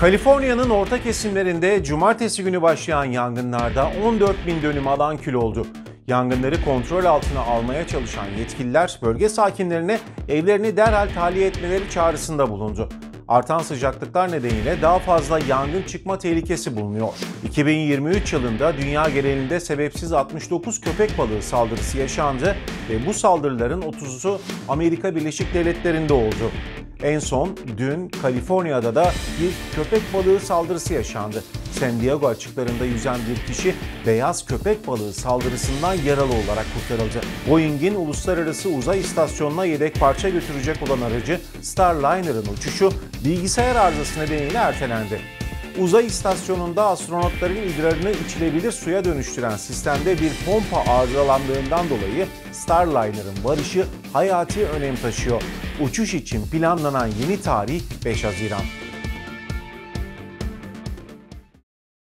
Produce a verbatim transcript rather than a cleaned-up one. Kaliforniya'nın orta kesimlerinde cumartesi günü başlayan yangınlarda on dört bin dönüm alan kül oldu. Yangınları kontrol altına almaya çalışan yetkililer bölge sakinlerine evlerini derhal tahliye etmeleri çağrısında bulundu. Artan sıcaklıklar nedeniyle daha fazla yangın çıkma tehlikesi bulunuyor. iki bin yirmi üç yılında dünya genelinde sebepsiz altmış dokuz köpek balığı saldırısı yaşandı ve bu saldırıların otuzu'su Amerika Birleşik Devletleri'nde oldu. En son dün Kaliforniya'da da bir köpek balığı saldırısı yaşandı. San Diego açıklarında yüzen bir kişi beyaz köpek balığı saldırısından yaralı olarak kurtarıldı. Boeing'in uluslararası uzay istasyonuna yedek parça götürecek olan aracı Starliner'ın uçuşu bilgisayar arızası nedeniyle ertelendi. Uzay istasyonunda astronotların idrarını içilebilir suya dönüştüren sistemde bir pompa arızalandığından dolayı Starliner'ın varışı hayati önem taşıyor. Uçuş için planlanan yeni tarih beş Haziran.